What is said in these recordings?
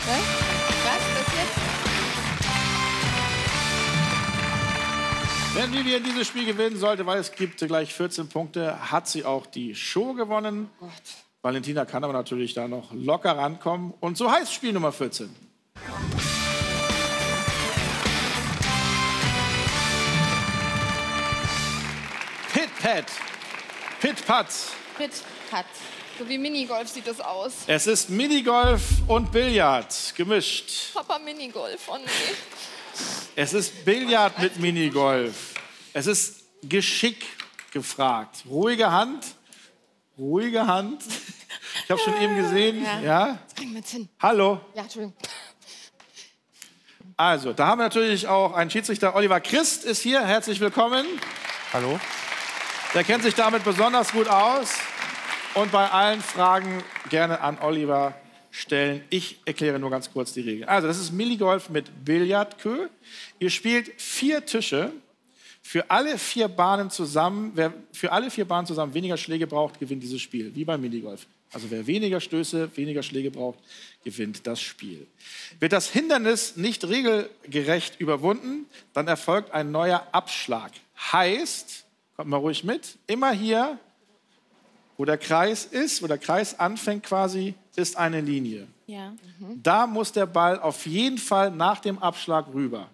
Was passiert? Wenn Viviane dieses Spiel gewinnen sollte, weil es gibt gleich 14 Punkte, hat sie auch die Show gewonnen. Oh Gott. Valentina kann aber natürlich da noch locker rankommen. Und so heißt Spiel Nummer 14. Pit-Pat. Pit-Pat. Pit-Pat. So wie Minigolf sieht das aus. Es ist Minigolf und Billard gemischt. Papa, Minigolf, oh nee. Es ist Billard mit Minigolf. Es ist Geschick gefragt. Ruhige Hand. Ruhige Hand. Ich habe schon eben gesehen. Ja. Ja. Jetzt kriegen wir jetzt hin. Hallo. Ja, Entschuldigung. Also, da haben wir natürlich auch einen Schiedsrichter. Oliver Christ ist hier. Herzlich willkommen. Hallo. Der kennt sich damit besonders gut aus. Und bei allen Fragen gerne an Oliver stellen. Ich erkläre nur ganz kurz die Regeln. Also, das ist Minigolf mit Billardkö. Ihr spielt 4 Tische. Für alle 4 Bahnen zusammen, wer für alle 4 Bahnen zusammen weniger Schläge braucht, gewinnt dieses Spiel, wie beim Minigolf. Also wer weniger Stöße, weniger Schläge braucht, gewinnt das Spiel. Wird das Hindernis nicht regelgerecht überwunden, dann erfolgt ein neuer Abschlag. Heißt, kommt mal ruhig mit, immer hier, wo der Kreis ist, wo der Kreis anfängt quasi, ist eine Linie. Ja. Mhm. Da muss der Ball auf jeden Fall nach dem Abschlag rüber.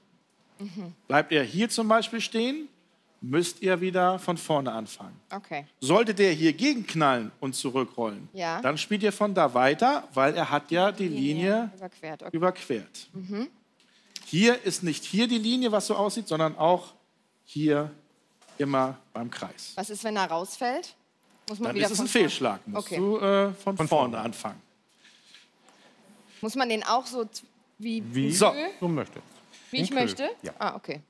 Mhm. Bleibt er hier zum Beispiel stehen, müsst ihr wieder von vorne anfangen. Okay. Sollte der hier gegenknallen und zurückrollen, ja, dann spielt ihr von da weiter, weil er hat ja die Linie überquert. Okay. Mhm. Hier ist nicht hier die Linie, was so aussieht, sondern auch hier immer beim Kreis. Was ist, wenn er rausfällt? Muss man dann wieder, ist es ein Fehlschlag. Musst du von vorne anfangen. Muss man den auch so wie so möchte? Wie ich möchte? Ja. Ah, okay.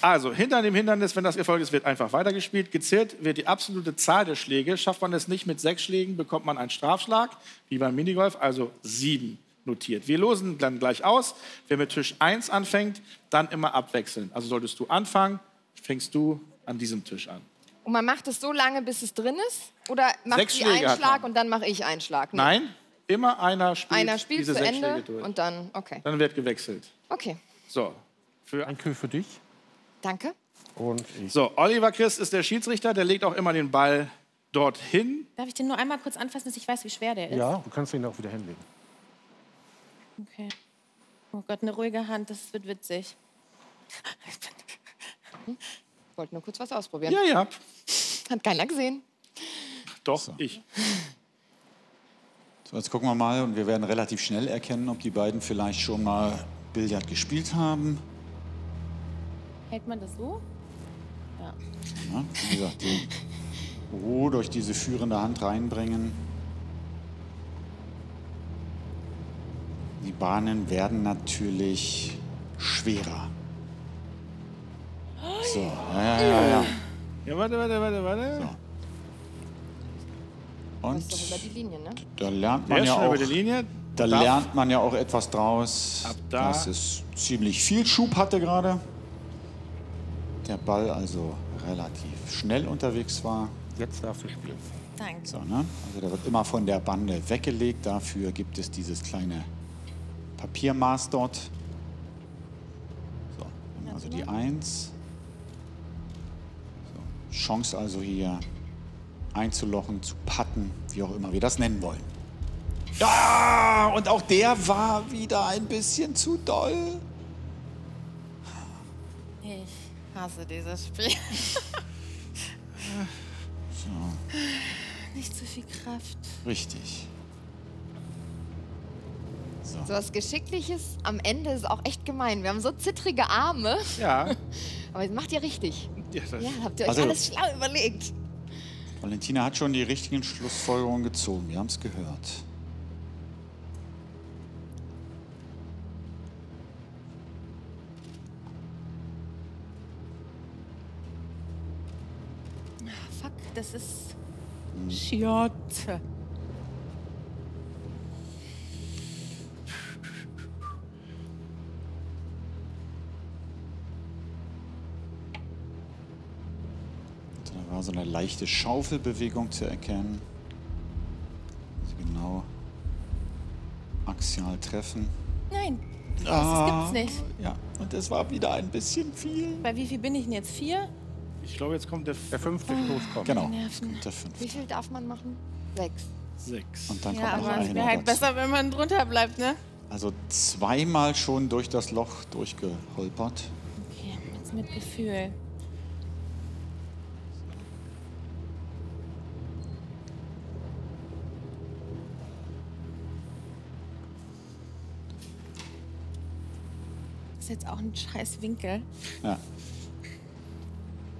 Also, hinter dem Hindernis, wenn das Erfolg ist, wird einfach weitergespielt. Gezählt wird die absolute Zahl der Schläge. Schafft man es nicht mit 6 Schlägen, bekommt man einen Strafschlag, wie beim Minigolf, also 7 notiert. Wir losen dann gleich aus. Wer mit Tisch 1 anfängt, dann immer abwechseln. Also solltest du anfangen, fängst du an diesem Tisch an. Und man macht es so lange, bis es drin ist? Oder macht sie einen Schlag und dann mache ich einen Schlag? Ne? Nein, immer einer spielt diese zu 6 Ende Schläge durch. Und dann, okay. Dann wird gewechselt. Okay. So. Danke für dich. Danke. Und ich. So, Oliver Christ ist der Schiedsrichter, der legt auch immer den Ball dorthin. Darf ich den nur einmal kurz anfassen, dass ich weiß, wie schwer der ist? Ja, du kannst ihn auch wieder hinlegen. Okay. Oh Gott, eine ruhige Hand, das wird witzig. Ich wollte nur kurz was ausprobieren. Ja, ja. Hat keiner gesehen. Doch, so. Ich. So, jetzt gucken wir mal und wir werden relativ schnell erkennen, ob die beiden vielleicht schon mal Billard gespielt haben. Hält man das so? Ja. Ja, wie gesagt, die Ruhe durch diese führende Hand reinbringen. Die Bahnen werden natürlich schwerer. So, ja. Ja, warte. So. Und das ist doch über die Linie, ne? Da lernt man ja auch... Da lernt man ja auch etwas draus, dass es ziemlich viel Schub hatte gerade. Der Ball also relativ schnell unterwegs war. Jetzt darfst du spielen. Danke. So, ne? Also der wird immer von der Bande weggelegt. Dafür gibt es dieses kleine Papiermaß dort. So, also die 1. So, Chance also hier einzulochen, zu putten, wie auch immer wir das nennen wollen. Ja, und auch der war wieder ein bisschen zu doll. Ich hasse dieses Spiel. So. Nicht so viel Kraft. Richtig. So. So was Geschickliches am Ende ist auch echt gemein. Wir haben so zittrige Arme. Ja. Aber das macht ihr richtig. Ja, habt ihr euch alles schlau überlegt. Valentina hat schon die richtigen Schlussfolgerungen gezogen. Wir haben es gehört. Das ist Schiotte. Da war so eine leichte Schaufelbewegung zu erkennen. Also genau Maximal treffen. Nein, das gibt's nicht. Ja, und das war wieder ein bisschen viel. Bei wie viel bin ich denn jetzt? 4? Ich glaube, jetzt kommt der 5. Loskommen. Genau, jetzt kommt der 5. Wie viel darf man machen? 6. Und dann ja, kommt noch einer. Es wäre halt besser, wenn man drunter bleibt, ne? Also zweimal schon durch das Loch durchgeholpert. Okay, jetzt mit Gefühl. Das ist jetzt auch ein scheiß Winkel. Ja.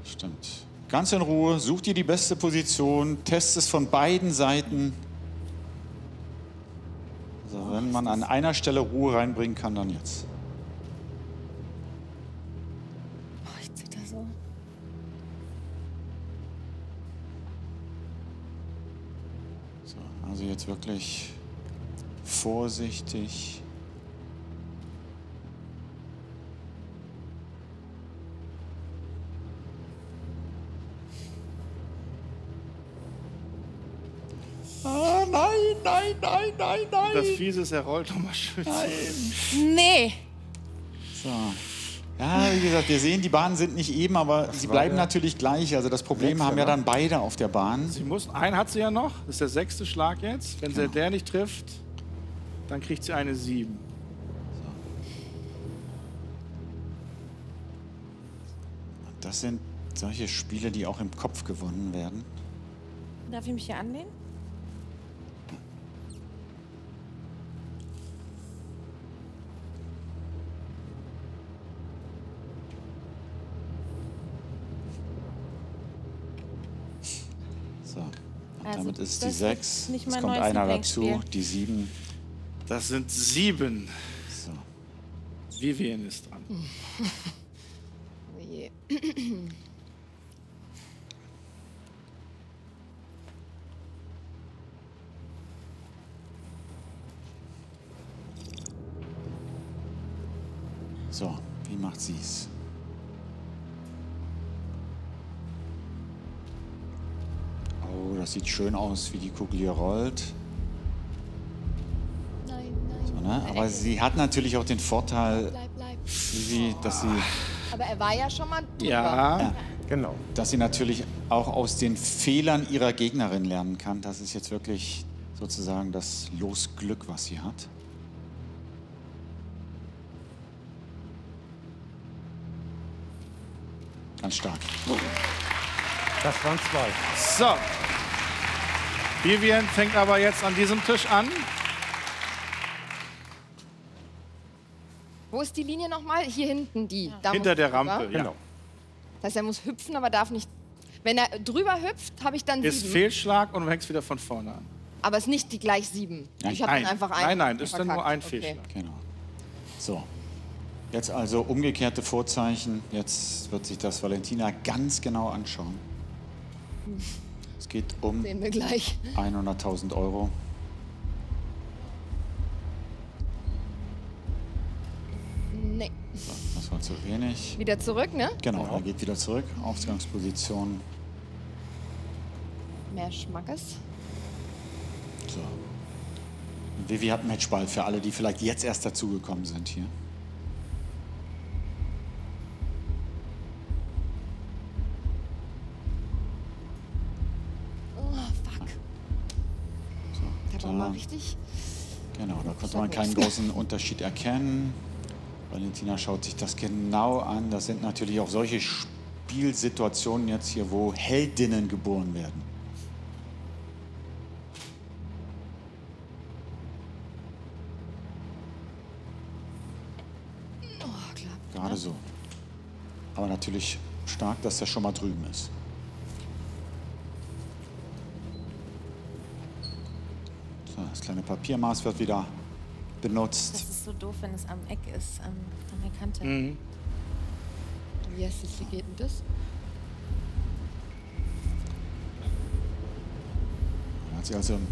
Stimmt. Ganz in Ruhe, such dir die beste Position, test es von beiden Seiten. Also wenn man an einer Stelle Ruhe reinbringen kann, dann jetzt. Oh, ich zitter so. So, also jetzt wirklich vorsichtig. Nein. Das Fiese ist, er rollt nochmal schön. Nein. Nee. So. Ja, wie gesagt, wir sehen, die Bahnen sind nicht eben, aber das sie bleiben natürlich gleich. Also das Problem haben ja dann beide auf der Bahn. Sie muss, einen hat sie ja noch, das ist der 6. Schlag jetzt. Wenn sie der nicht trifft, dann kriegt sie eine 7. So. Das sind solche Spiele, die auch im Kopf gewonnen werden. Darf ich mich hier anlehnen? Damit ist die 6. Jetzt kommt einer dazu, die 7. Das sind 7. So. Viviane ist dran. So, wie macht sie es? Das sieht schön aus, wie die Kugel hier rollt. Nein. So, ne? Aber sie hat natürlich auch den Vorteil, dass sie... Aber er war ja schon mal drüber. Ja, genau. Dass sie natürlich auch aus den Fehlern ihrer Gegnerin lernen kann. Das ist jetzt wirklich sozusagen das Losglück, was sie hat. Ganz stark. Das waren 2. So. Viviane fängt aber jetzt an diesem Tisch an. Wo ist die Linie nochmal? Hier hinten die. Ja. Hinter der Rampe, genau. Das heißt, er muss hüpfen, aber darf nicht... Wenn er drüber hüpft, habe ich dann 7. Ist Fehlschlag und du hängst wieder von vorne an. Aber es ist nicht die gleich 7. Nein. Ich habe dann einfach einen. Nein, ist dann nur ein Fehlschlag. Okay. Genau. So. Jetzt also umgekehrte Vorzeichen. Jetzt wird sich das Valentina ganz genau anschauen. Es geht um 100.000 Euro. Nee. So, das war zu wenig. Wieder zurück, ne? Genau, er geht wieder zurück. Ausgangsposition. Mehr Schmackes. So. Vivi hat einen Matchball für alle, die vielleicht jetzt erst dazugekommen sind hier. Richtig? Genau, da konnte man keinen großen Unterschied erkennen. Valentina schaut sich das genau an. Das sind natürlich auch solche Spielsituationen jetzt hier, wo Heldinnen geboren werden. Oh, klar. Gerade so. Aber natürlich stark, dass der schon mal drüben ist. Das kleine Papiermaß wird wieder benutzt. Das ist so doof, wenn es am Eck ist, an der Kante. Mhm. Yes, wie geht denn das? Da hat sie also im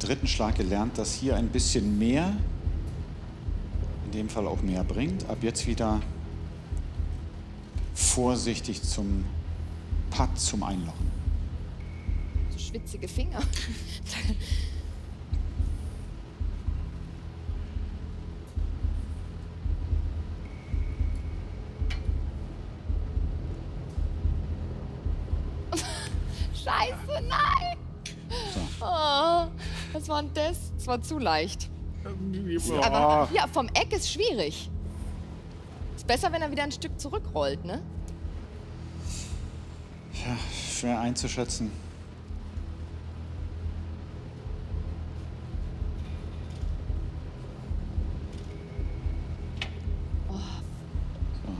3. Schlag gelernt, dass hier ein bisschen mehr, in dem Fall auch mehr bringt. Ab jetzt wieder vorsichtig zum Putt, zum Einlochen. So schwitzige Finger. Scheiße, nein! So. Oh, was war denn das? Das war zu leicht. Aber ja, vom Eck ist schwierig. Ist besser, wenn er wieder ein Stück zurückrollt, ne? Ja, schwer einzuschätzen.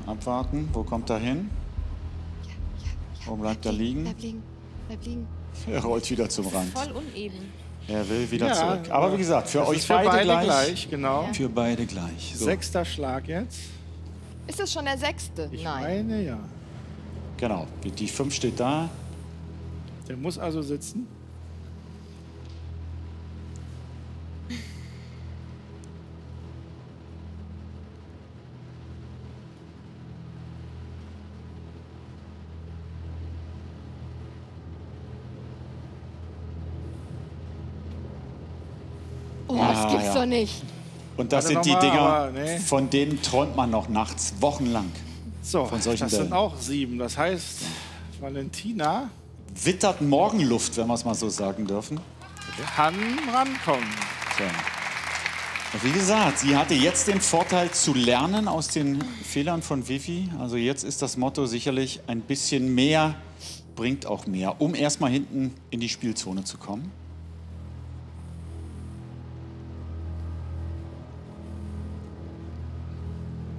Abwarten. Wo kommt er hin? Wo bleibt er liegen? Bleib liegen. Bleib liegen. Er rollt wieder zum Rand. Voll uneben. Er will wieder zurück. Aber wie gesagt, für euch beide gleich. Genau. Ja. Für beide gleich. So. Sechster Schlag jetzt. Ist das schon der sechste? Nein. Ich meine, ja. Genau. Die 5 steht da. Der muss also sitzen. Nicht. Und das sind die Dinger, von denen träumt man noch nachts, wochenlang. So, von solchen das sind auch 7. Das heißt, Valentina wittert Morgenluft, wenn wir es mal so sagen dürfen. Kann rankommen. So. Und wie gesagt, sie hatte jetzt den Vorteil zu lernen aus den Fehlern von Vivi. Also jetzt ist das Motto sicherlich, ein bisschen mehr bringt auch mehr, um erstmal hinten in die Spielzone zu kommen.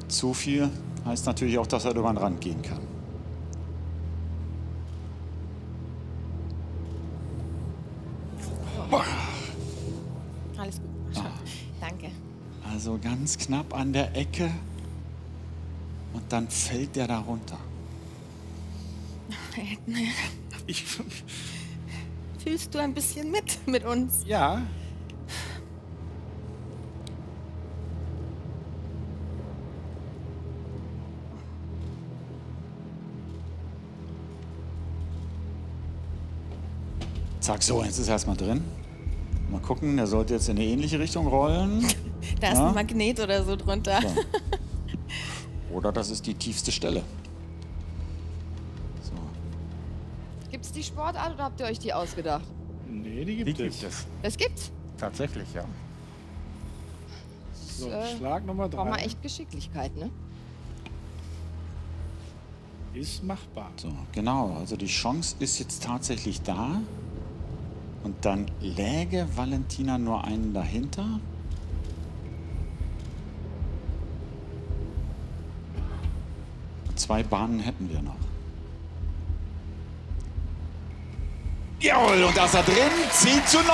Zu viel heißt natürlich auch, dass er über den Rand gehen kann. Alles gut. Danke. Also ganz knapp an der Ecke und dann fällt der da runter. Fühlst du ein bisschen mit uns? Ja. Zack, so, jetzt ist er erstmal drin. Mal gucken, der sollte jetzt in eine ähnliche Richtung rollen. Da ist ein Magnet oder so drunter. So. Oder das ist die tiefste Stelle. So. Gibt's die Sportart oder habt ihr euch die ausgedacht? Nee, die gibt es. Das gibt's? Tatsächlich, ja. So, Schlag Nummer 3. Braucht man echt Geschicklichkeit, ne? Ist machbar. So, genau, also die Chance ist jetzt tatsächlich da. Und dann läge Valentina nur einen dahinter. Und 2 Bahnen hätten wir noch. Jawohl, und da ist er drin, 10:9.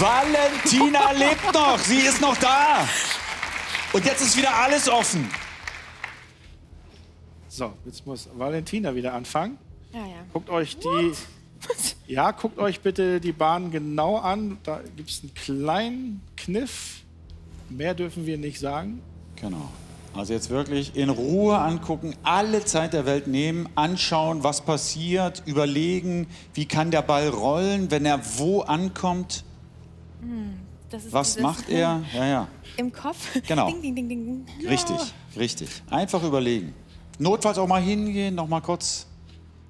Valentina lebt noch, sie ist noch da. Und jetzt ist wieder alles offen. So, jetzt muss Valentina wieder anfangen. Ja. Guckt euch die... Ja, guckt euch bitte die Bahn genau an. Da gibt es einen kleinen Kniff. Mehr dürfen wir nicht sagen. Genau. Also jetzt wirklich in Ruhe angucken, alle Zeit der Welt nehmen, anschauen, was passiert, überlegen, wie kann der Ball rollen, wenn er wo ankommt. Das ist was macht er? Ja. Im Kopf? Genau. Ding, ding, ding, ding. Ja. Richtig. Einfach überlegen. Notfalls auch mal hingehen, noch mal kurz...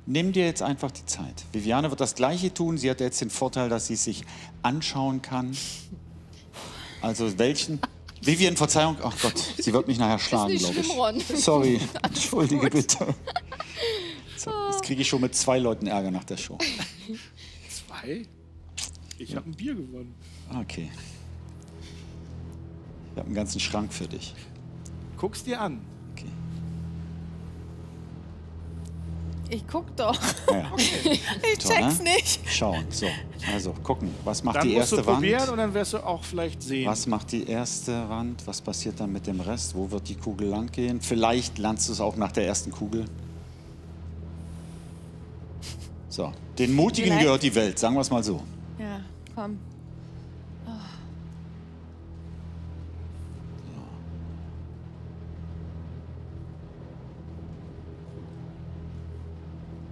Nimm dir jetzt einfach die Zeit. Viviane wird das Gleiche tun. Sie hat jetzt den Vorteil, dass sie es sich anschauen kann. Also welchen... Viviane, Verzeihung. Ach Gott, sie wird mich nachher schlagen, glaube ich. Ron. Sorry, entschuldige bitte. So, jetzt kriege ich schon mit 2 Leuten Ärger nach der Show. 2? Ich habe ein Bier gewonnen. Okay. Ich habe einen ganzen Schrank für dich. Guck's dir an. Ich guck doch. Ja. Okay. Ich check's nicht. Schauen. So, also gucken. Was macht die erste Wand? Dann musst du probieren und dann wirst du auch vielleicht sehen. Was macht die erste Wand? Was passiert dann mit dem Rest? Wo wird die Kugel lang gehen? Vielleicht landest du es auch nach der ersten Kugel. So, den Mutigen gehört die Welt, sagen wir es mal so. Ja, komm. Oh.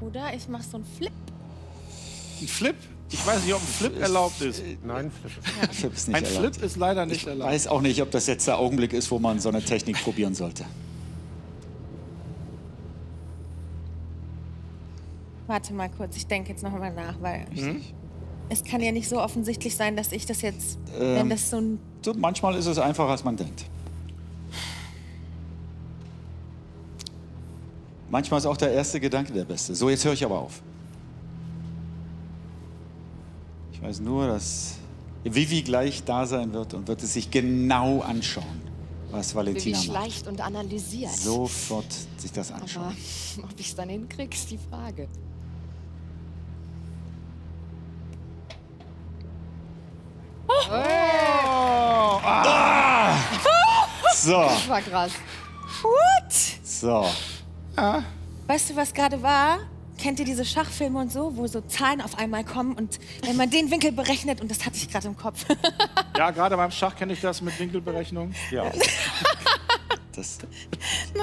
Oder ich mache so einen Flip. Ein Flip? Ich weiß nicht, ob ein Flip erlaubt ist. Nein, Flip ist nicht erlaubt. Ein Flip ist leider nicht erlaubt. Ich weiß auch nicht, ob das jetzt der Augenblick ist, wo man so eine Technik probieren sollte. Warte mal kurz, ich denke jetzt noch mal nach, weil es kann ja nicht so offensichtlich sein, dass ich das jetzt, wenn das so ein... Manchmal ist es einfacher, als man denkt. Manchmal ist auch der erste Gedanke der beste. So, jetzt höre ich aber auf. Ich weiß nur, dass Vivi gleich da sein wird und wird es sich genau anschauen, was Valentina macht. Vivi schleicht und analysiert. Sofort sich das anschauen. Aber ob ich es dann hinkriege, ist die Frage. Oh. Oh. Ah. So. Das war krass. What? So. Ah. Weißt du, was gerade war? Kennt ihr diese Schachfilme und so, wo so Zahlen auf einmal kommen und wenn man den Winkel berechnet, und das hatte ich gerade im Kopf. Ja, gerade beim Schach kenne ich das mit Winkelberechnung. Ja. Das,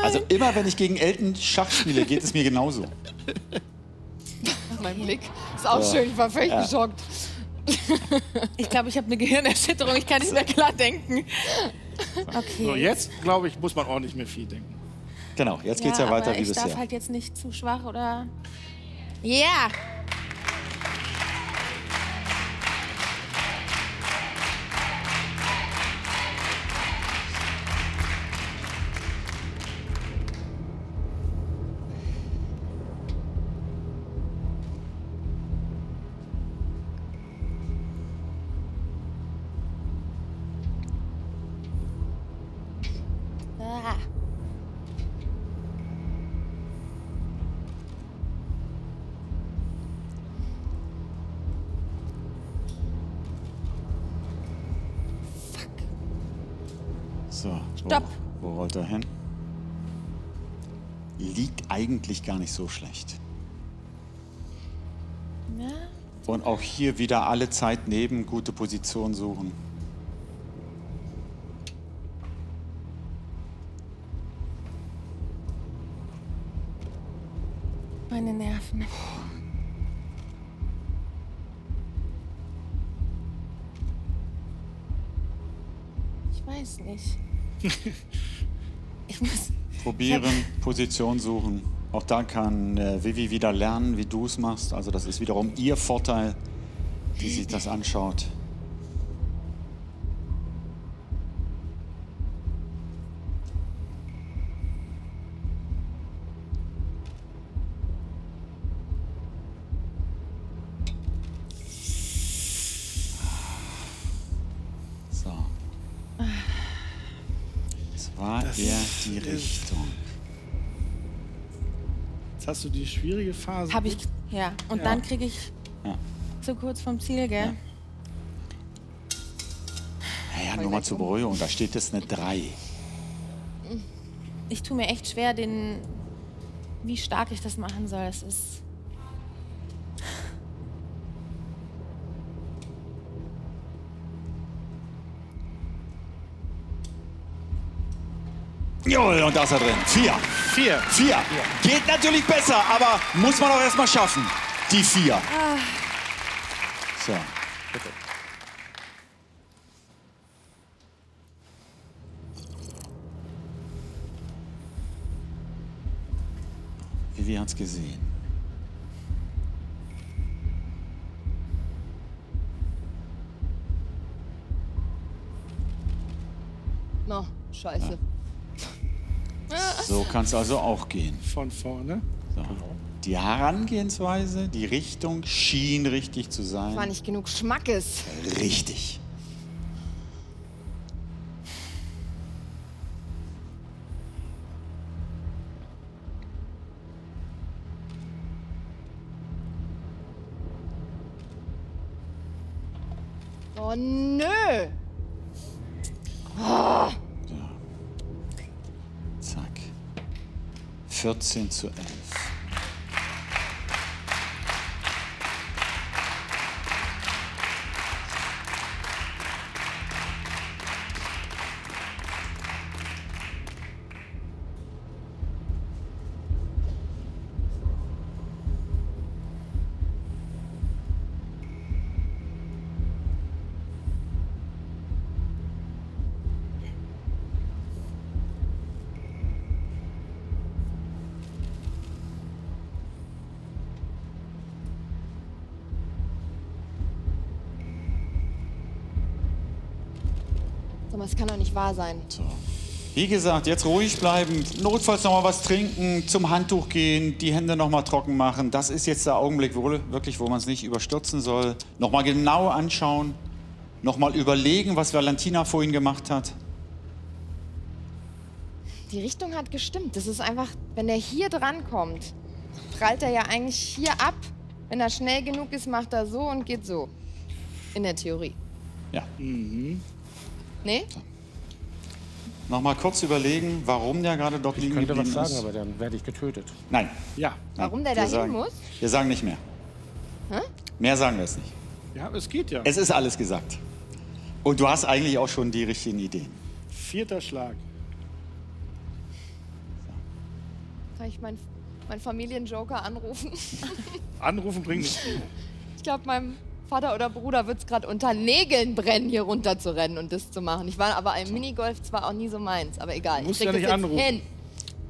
also immer, wenn ich gegen Elton Schach spiele, geht es mir genauso. Mein Blick ist auch schön, ich war völlig geschockt. Ich glaube, ich habe eine Gehirnerschütterung, ich kann nicht mehr klar denken. Okay. So, jetzt, glaube ich, muss man auch nicht mehr viel denken. Genau, jetzt geht's ja weiter wie bisher. Ich darf halt jetzt nicht zu schwach oder... Ja! Yeah. So, stopp! Wo rollt er hin? Liegt eigentlich gar nicht so schlecht. Ja. Und auch hier wieder alle Zeit nehmen, gute Position suchen. Meine Nerven. Ich weiß nicht. Ich muss probieren, Position suchen. Auch da kann Vivi wieder lernen, wie du es machst. Also das ist wiederum ihr Vorteil, die sich das anschaut. Die Richtung. Jetzt hast du die schwierige Phase. Hab ich, ja. Und dann kriege ich zu kurz vom Ziel, gell? Ja. Naja, nur mal zur Beruhigung. Da steht jetzt eine 3. Ich tue mir echt schwer, wie stark ich das machen soll. Es ist... Jawohl, und da ist er drin. 4. Geht natürlich besser, aber muss man auch erstmal schaffen. Die 4. So. Bitte. Vivi hat's gesehen. Na, scheiße. Ja. So kann es also auch gehen. Von vorne. So. Die Herangehensweise, die Richtung schien richtig zu sein. War nicht genug Schmackes. Richtig. Oh nö. Oh. 14:11. Thomas, kann doch nicht wahr sein. So. Wie gesagt, jetzt ruhig bleiben, notfalls noch mal was trinken, zum Handtuch gehen, die Hände noch mal trocken machen. Das ist jetzt der Augenblick, wo man es nicht überstürzen soll. Noch mal genau anschauen, noch mal überlegen, was Valentina vorhin gemacht hat. Die Richtung hat gestimmt. Das ist einfach, wenn er hier drankommt, prallt er ja eigentlich hier ab. Wenn er schnell genug ist, macht er so und geht so. In der Theorie. Ja. Mhm. Nee? Noch mal kurz überlegen, warum der gerade dort liegen geblieben ist. Ich könnte was sagen, aber dann werde ich getötet. Nein. Ja. Warum der da hin muss? Wir sagen nicht mehr. Hä? Mehr sagen wir es nicht. Ja, es geht ja. Es ist alles gesagt. Und du hast eigentlich auch schon die richtigen Ideen. 4. Schlag. Kann ich meinen Familienjoker anrufen? Anrufen bringt nichts. Ich glaube, meinem Vater oder Bruder wird es gerade unter Nägeln brennen, hier runter zu rennen und das zu machen. Ich war aber im Minigolf zwar auch nie so meins, aber egal. Du musst ja nicht anrufen. Hin.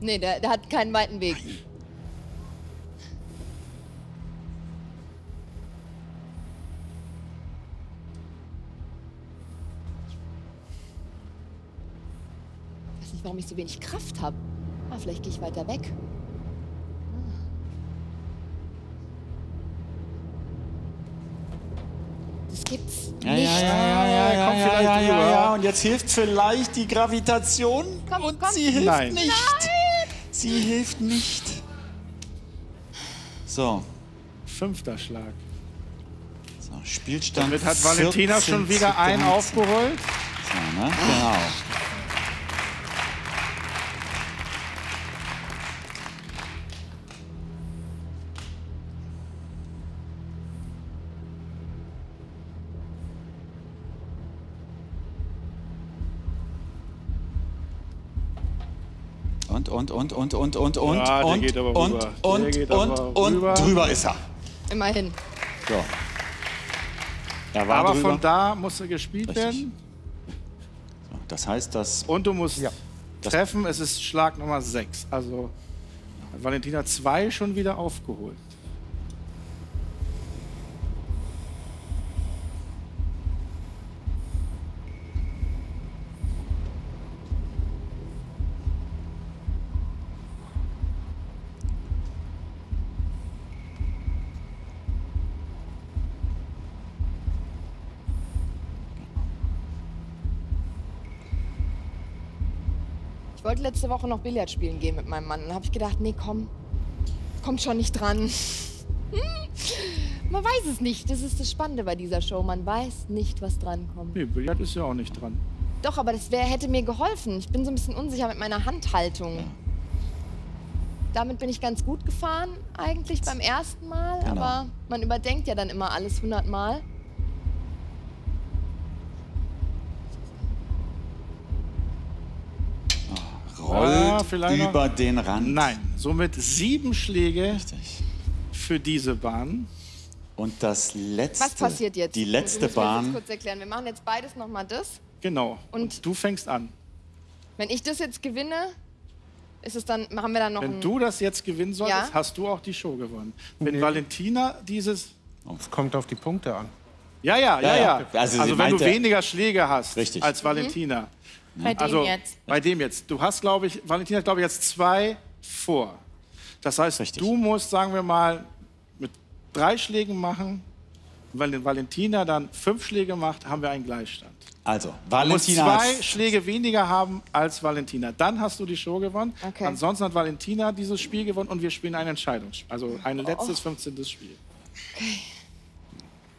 Nee, der hat keinen weiten Weg. Nein. Ich weiß nicht, warum ich so wenig Kraft habe. Ah, vielleicht gehe ich weiter weg. Das gibt's nicht. Ja, kommt vielleicht rüber. Ja, und jetzt hilft vielleicht die Gravitation. Komm, und komm. Sie hilft nicht. Nein. Sie hilft nicht. So. 5. Schlag. So, Spielstand. Damit hat Valentina 14, schon wieder 17. einen aufgeholt. So, ne? Genau. Und drüber ist er. Immerhin. So. Er war aber drüber. Von da musste gespielt werden. So, das heißt, dass... Und du musst treffen, es ist Schlag Nummer 6. Also hat Valentina 2 schon wieder aufgeholt. Ich wollte letzte Woche noch Billard spielen gehen mit meinem Mann. Dann habe ich gedacht, nee, komm, kommt schon nicht dran. Man weiß es nicht. Das ist das Spannende bei dieser Show. Man weiß nicht, was dran kommt. Nee, Billard ist ja auch nicht dran. Doch, aber das hätte mir geholfen. Ich bin so ein bisschen unsicher mit meiner Handhaltung. Ja. Damit bin ich ganz gut gefahren, eigentlich beim ersten Mal. Genau. Aber man überdenkt ja dann immer alles 100-mal. Rollt über den Rand. Nein, somit 7 Schläge für diese Bahn. Und das letzte. Was passiert jetzt? Die letzte Bahn. Ich muss kurz erklären. Wir machen jetzt beides nochmal das. Genau. Und du fängst an. Wenn ich das jetzt gewinne, ist es dann, machen wir dann noch. Wenn du das jetzt gewinnen solltest, hast du auch die Show gewonnen. Wenn Valentina dieses. Es kommt auf die Punkte an. Ja. Also wenn du weniger Schläge hast als Valentina. Bei dem jetzt. Du hast, glaube ich, Valentina hat, glaube ich, jetzt 2 vor. Das heißt, du musst, sagen wir mal, mit 3 Schlägen machen. Und wenn Valentina dann 5 Schläge macht, haben wir einen Gleichstand. Also, Valentina du musst 2 Schläge weniger haben als Valentina. Dann hast du die Show gewonnen. Okay. Ansonsten hat Valentina dieses Spiel gewonnen und wir spielen ein Entscheidungsspiel. Also ein letztes 15. Spiel.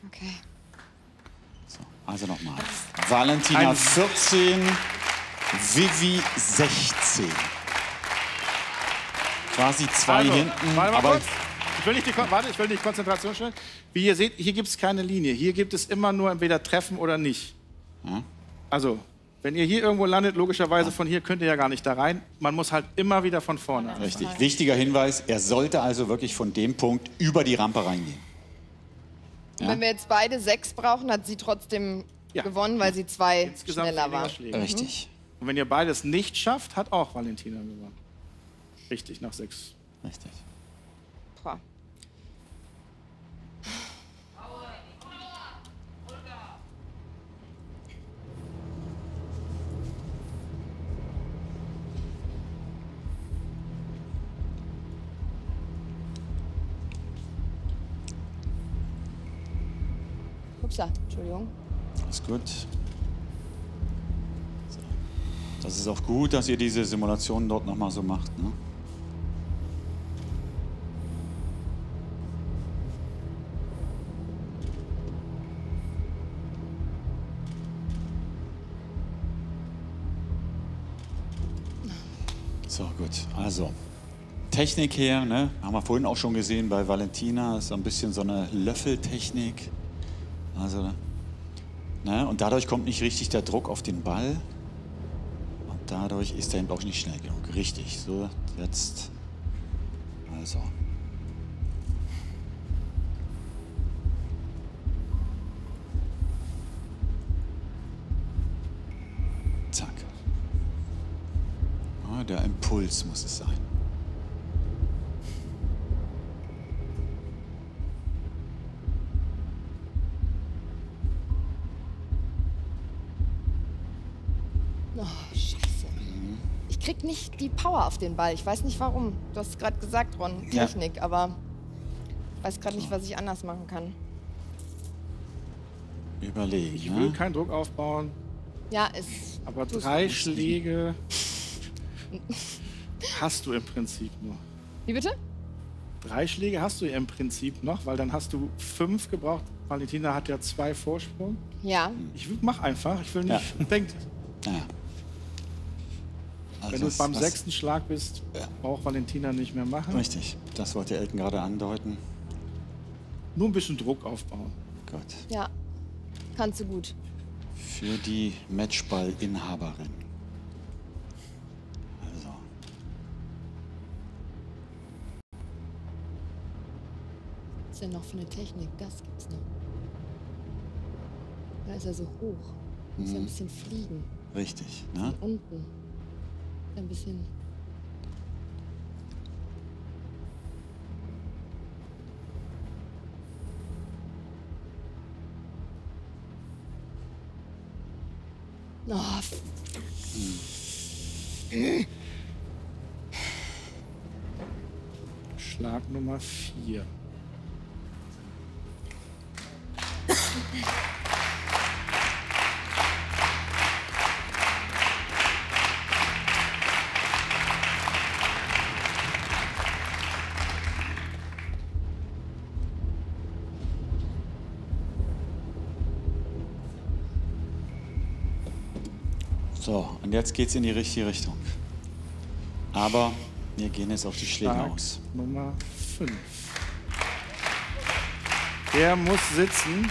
Okay. So, also nochmal. Valentina 14. Vivi 16. Quasi 2 hinten. Warte mal kurz. Ich will nicht Konzentration stellen. Wie ihr seht, hier gibt es keine Linie. Hier gibt es immer nur entweder Treffen oder nicht. Hm? Also, wenn ihr hier irgendwo landet, logischerweise von hier könnt ihr ja gar nicht da rein. Man muss halt immer wieder von vorne anfangen. Richtig. Wichtiger Hinweis, er sollte also wirklich von dem Punkt über die Rampe reingehen. Ja? Wenn wir jetzt beide 6 brauchen, hat sie trotzdem gewonnen, weil sie 2 insgesamt schneller war. Richtig. Und wenn ihr beides nicht schafft, hat auch Valentina gewonnen. Richtig, nach 6. Richtig. Boah. So, Entschuldigung. Alles gut. So. Das ist auch gut, dass ihr diese Simulation dort nochmal so macht, ne? So, gut. Also, Technik her, ne? Haben wir vorhin auch schon gesehen bei Valentina, ist so ein bisschen so eine Löffeltechnik. Also, ne? Und dadurch kommt nicht richtig der Druck auf den Ball. Und dadurch ist der eben auch nicht schnell genug. Richtig. So, jetzt. Also. Der Impuls muss es sein. Oh, Scheiße. Ich krieg nicht die Power auf den Ball. Ich weiß nicht warum. Du hast es gerade gesagt, Ron. Ja. Technik, aber ich weiß gerade nicht, was ich anders machen kann. Überlegen. Ich will keinen Druck aufbauen. Ja, ist. Aber drei Schläge. Hast du im Prinzip noch. Wie bitte? 3 Schläge hast du ja im Prinzip noch, weil dann hast du 5 gebraucht. Valentina hat ja 2 Vorsprung. Ja. Ich mach einfach, ich will nicht. Ja. Denkt. Ja. Also wenn du beim 6. Schlag bist, ja, braucht Valentina nicht mehr machen. Richtig, das wollte Elton gerade andeuten. Nur ein bisschen Druck aufbauen. Gut. Ja, kannst du gut. Für die Matchballinhaberin. Denn noch für eine Technik, das gibt's noch. Da ist er so hoch. Muss ein bisschen fliegen. Richtig, ne? Von unten. Ein bisschen. Oh. Schlag Nummer 4. So, und jetzt geht's in die richtige Richtung. Aber wir gehen jetzt auf die Schläge aus. Nummer 5. Der muss sitzen.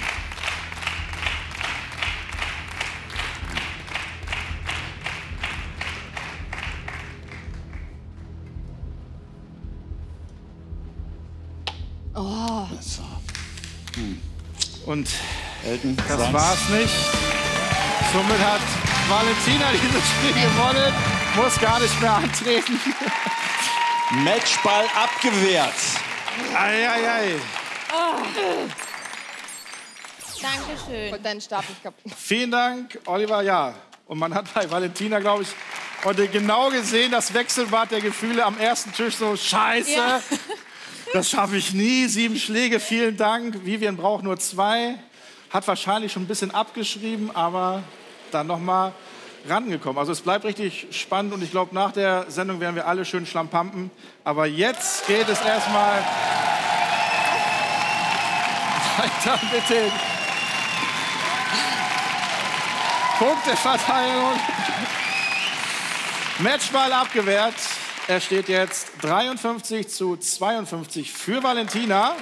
Oh. So. Und Elton, das war's nicht. Somit hat Valentina dieses Spiel gewonnen, muss gar nicht mehr antreten. Matchball abgewehrt. Eieiei. Oh. Dankeschön. Und deinen Stab nicht kaputt. Vielen Dank, Oliver. Ja, und man hat bei Valentina, glaube ich, heute genau gesehen, das Wechselbad der Gefühle am ersten Tisch. So, scheiße, ja, das schaffe ich nie. 7 Schläge, vielen Dank. Viviane braucht nur 2. Hat wahrscheinlich schon ein bisschen abgeschrieben, aber dann nochmal rangekommen. Also es bleibt richtig spannend und ich glaube, nach der Sendung werden wir alle schön schlampampen. Aber jetzt geht es erstmal weiter mit den Punkteverteilung. Matchball abgewehrt. Er steht jetzt 53:52 für Valentina.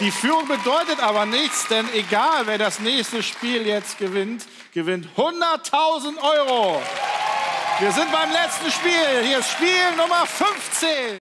Die Führung bedeutet aber nichts, denn egal, wer das nächste Spiel jetzt gewinnt, gewinnt 100.000 €. Wir sind beim letzten Spiel. Hier ist Spiel Nummer 15.